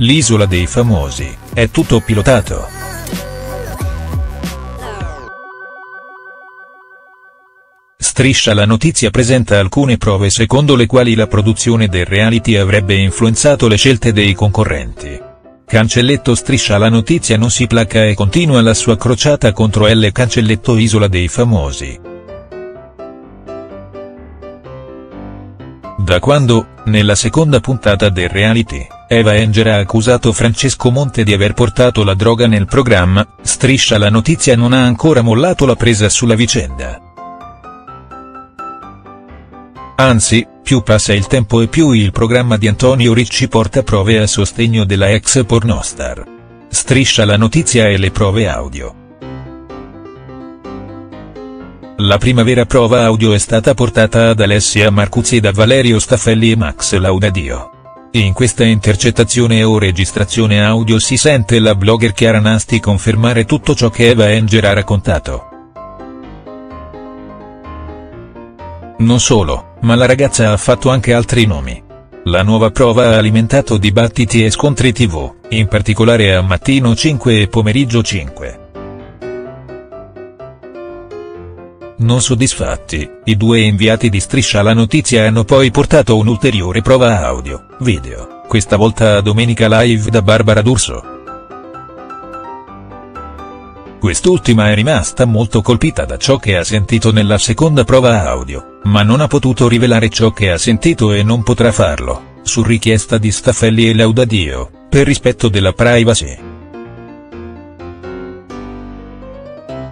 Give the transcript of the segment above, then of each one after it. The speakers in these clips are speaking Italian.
L'Isola dei Famosi, è tutto pilotato. Striscia la notizia presenta alcune prove secondo le quali la produzione del reality avrebbe influenzato le scelte dei concorrenti. Cancelletto Striscia la notizia non si placa e continua la sua crociata contro L. Cancelletto Isola dei Famosi. Da quando, nella seconda puntata del reality, Eva Henger ha accusato Francesco Monte di aver portato la droga nel programma, Striscia la notizia non ha ancora mollato la presa sulla vicenda. Anzi, più passa il tempo e più il programma di Antonio Ricci porta prove a sostegno della ex pornostar. Striscia la notizia e le prove audio. La prima vera prova audio è stata portata ad Alessia Marcuzzi da Valerio Staffelli e Max Laudadio. In questa intercettazione o registrazione audio si sente la blogger Chiara Nasti confermare tutto ciò che Eva Henger ha raccontato. Non solo, ma la ragazza ha fatto anche altri nomi. La nuova prova ha alimentato dibattiti e scontri TV, in particolare a Mattino 5 e Pomeriggio 5. Non soddisfatti, i due inviati di Striscia la notizia hanno poi portato un'ulteriore prova audio, video, questa volta a Domenica Live da Barbara D'Urso. Quest'ultima è rimasta molto colpita da ciò che ha sentito nella seconda prova audio, ma non ha potuto rivelare ciò che ha sentito e non potrà farlo, su richiesta di Staffelli e Laudadio, per rispetto della privacy.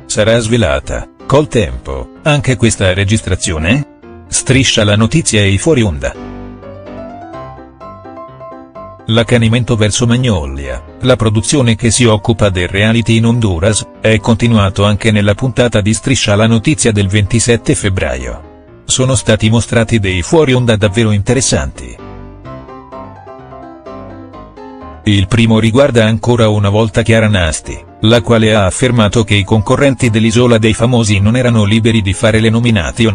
Sarà svelata, col tempo, anche questa registrazione? Striscia la notizia e i fuori onda. L'accanimento verso Magnolia, la produzione che si occupa del reality in Honduras, è continuato anche nella puntata di Striscia la notizia del 27 febbraio. Sono stati mostrati dei fuori onda davvero interessanti. Il primo riguarda ancora una volta Chiara Nasti, la quale ha affermato che i concorrenti dell'Isola dei Famosi non erano liberi di fare le nomination.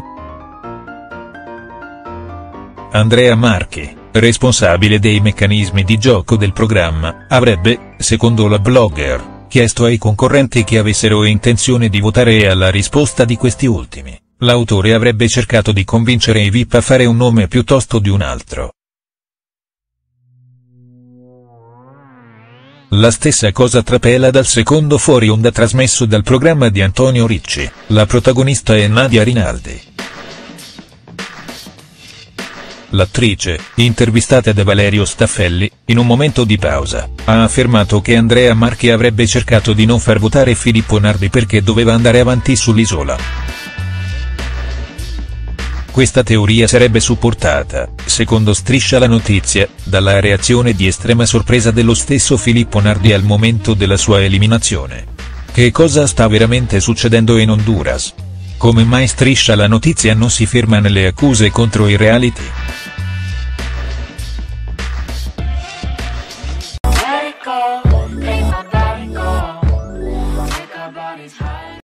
Andrea Marchi, responsabile dei meccanismi di gioco del programma, avrebbe, secondo la blogger, chiesto ai concorrenti che avessero intenzione di votare e alla risposta di questi ultimi, l'autore avrebbe cercato di convincere i VIP a fare un nome piuttosto di un altro. La stessa cosa trapela dal secondo fuori onda trasmesso dal programma di Antonio Ricci, la protagonista è Nadia Rinaldi. L'attrice, intervistata da Valerio Staffelli, in un momento di pausa, ha affermato che Andrea Marchi avrebbe cercato di non far votare Filippo Nardi perché doveva andare avanti sull'isola. Questa teoria sarebbe supportata, secondo Striscia la notizia, dalla reazione di estrema sorpresa dello stesso Filippo Nardi al momento della sua eliminazione. Che cosa sta veramente succedendo in Honduras? Come mai Striscia la notizia non si ferma nelle accuse contro i reality?